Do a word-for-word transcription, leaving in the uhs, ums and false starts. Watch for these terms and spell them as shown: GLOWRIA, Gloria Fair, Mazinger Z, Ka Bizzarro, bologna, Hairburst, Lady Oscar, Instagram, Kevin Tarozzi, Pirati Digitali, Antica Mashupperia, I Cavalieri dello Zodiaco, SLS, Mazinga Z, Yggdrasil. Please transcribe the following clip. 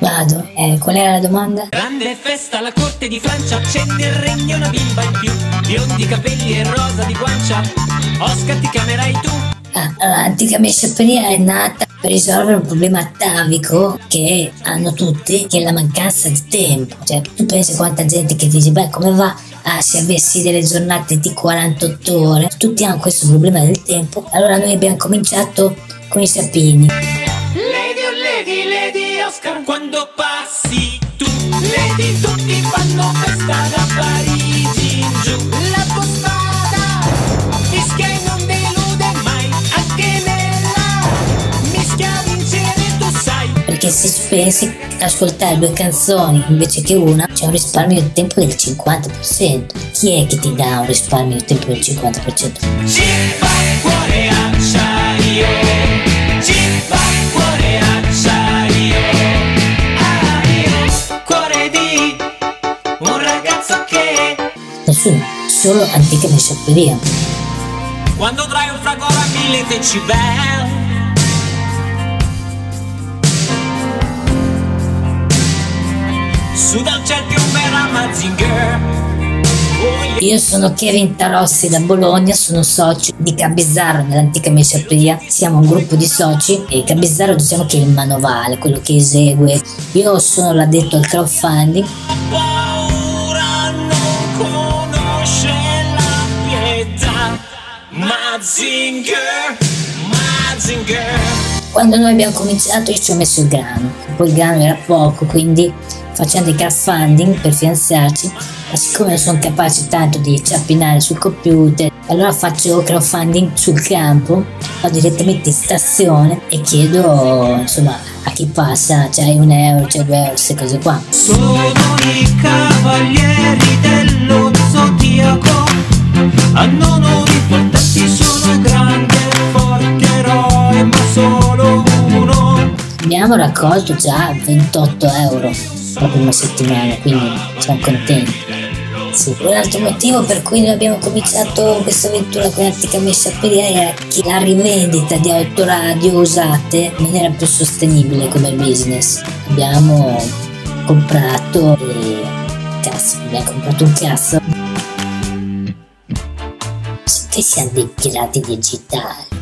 Vado, eh, qual era la domanda? Grande festa alla corte di Francia, accende il regno una bimba in più, biondi capelli e rosa di guancia, Oscar ti chiamerai tu. Ah, l'Antica Mashupperia è nata per risolvere un problema atavico che hanno tutti, che è la mancanza di tempo. Cioè, tu pensi quanta gente che dice, beh, come va? Ah, se avessi delle giornate di quarantotto ore, tutti hanno questo problema del tempo. Allora noi abbiamo cominciato con i sapini. Lady, oh lady, Lady Oscar, quando passi tu, lady, tutti fanno festa da Parigi in giù. La tua spada fischia e non delude mai, anche nella mischia vincere tu sai. Perché se ci pensi, ascoltare due canzoni invece che una, c'è un risparmio di tempo del cinquanta per cento. Chi è che ti dà un risparmio di tempo del cinquanta per cento? Ci fa il cuore acciaio. Nessuno, solo Antica Mashupperia. Quando drai un fragore a mille te ci bel. Su dal cielo piomberà Mazinger. Io sono Kevin Tarozzi da Bologna, sono socio di Ka Bizzarro nell'Antica Mashupperia. Siamo un gruppo di soci e Ka Bizzarro diciamo che è il manovale, quello che esegue. Io sono l'addetto al crowdfunding. Paura non conosce la pietà, Mazinger, Mazinger. Quando noi abbiamo cominciato io ci ho messo il grano, poi il grano era poco, quindi facendo il crowdfunding per finanziarci, ma siccome non sono capace tanto di ciappinare sul computer, allora faccio crowdfunding sul campo, vado direttamente in stazione e chiedo insomma a chi passa, c'hai un euro, c'hai due euro, queste cose qua. Sono i cavalieri dello zodiaco, a non riportarti sono grande e forte eroe, ma solo uno. Abbiamo raccolto già ventotto euro. Proprio una settimana, quindi siamo contenti. Sì. Un altro motivo per cui noi abbiamo cominciato questa avventura con l'Antica Mashupperia era che la rivendita di autoradio usate non era più sostenibile come business. Abbiamo comprato e... cazzo, abbiamo comprato un cazzo. Che siamo dei pirati digitali.